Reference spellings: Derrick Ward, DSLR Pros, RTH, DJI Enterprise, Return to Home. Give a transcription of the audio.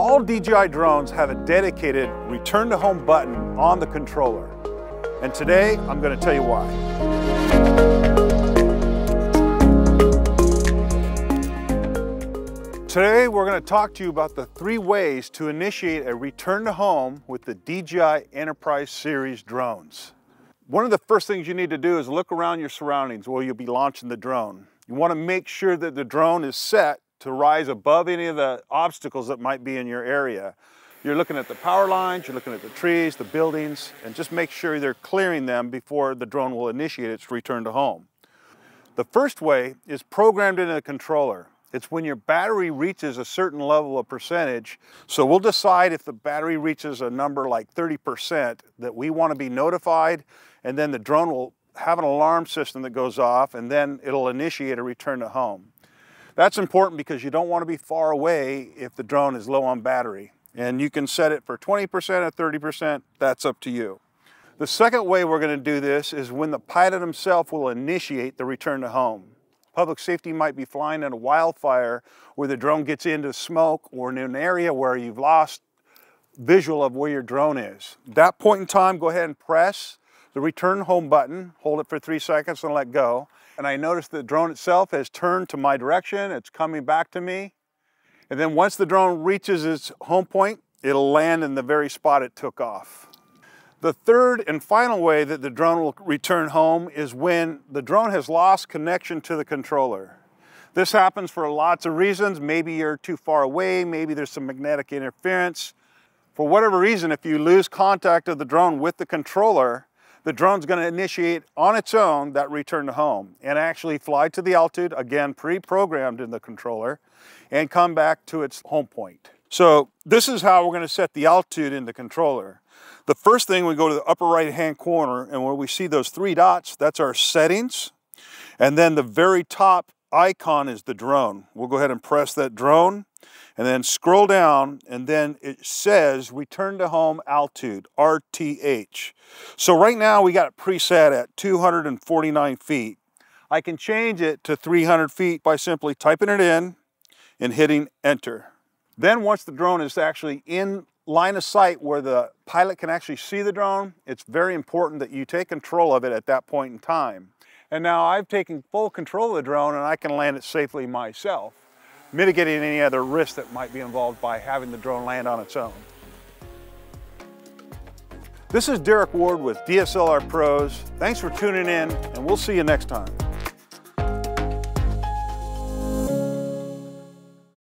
All DJI drones have a dedicated return to home button on the controller. And today, I'm going to tell you why. Today, we're going to talk to you about the 3 ways to initiate a return to home with the DJI Enterprise Series drones. One of the first things you need to do is look around your surroundings while you'll be launching the drone. You want to make sure that the drone is set to rise above any of the obstacles that might be in your area. You're looking at the power lines, you're looking at the trees, the buildings, and just make sure they're clearing them before the drone will initiate its return to home. The first way is programmed into the controller. It's when your battery reaches a certain level of percentage. So we'll decide if the battery reaches a number like 30% that we want to be notified, and then the drone will have an alarm system that goes off, and then it'll initiate a return to home. That's important because you don't want to be far away if the drone is low on battery. And you can set it for 20% or 30%, that's up to you. The second way we're going to do this is when the pilot himself will initiate the return to home. Public safety might be flying in a wildfire where the drone gets into smoke or in an area where you've lost visual of where your drone is. At that point in time, go ahead and press the return home button, hold it for 3 seconds and let go. And I notice the drone itself has turned to my direction, it's coming back to me. And then once the drone reaches its home point, it'll land in the very spot it took off. The third and final way that the drone will return home is when the drone has lost connection to the controller. This happens for lots of reasons. Maybe you're too far away, maybe there's some magnetic interference. For whatever reason, if you lose contact of the drone with the controller, the drone's going to initiate on its own that return to home and actually fly to the altitude, again pre-programmed in the controller, and come back to its home point. So this is how we're going to set the altitude in the controller. The first thing, we go to the upper right hand corner, and where we see those 3 dots, that's our settings. And then the very top icon is the drone. We'll go ahead and press that drone and then scroll down, and then it says return to home altitude, RTH. So right now we got it preset at 249 feet. I can change it to 300 feet by simply typing it in and hitting enter. Then once the drone is actually in line of sight where the pilot can actually see the drone, it's very important that you take control of it at that point in time. And now I've taken full control of the drone and I can land it safely myself, mitigating any other risk that might be involved by having the drone land on its own. This is Derrick Ward with DSLR Pros. Thanks for tuning in, and we'll see you next time.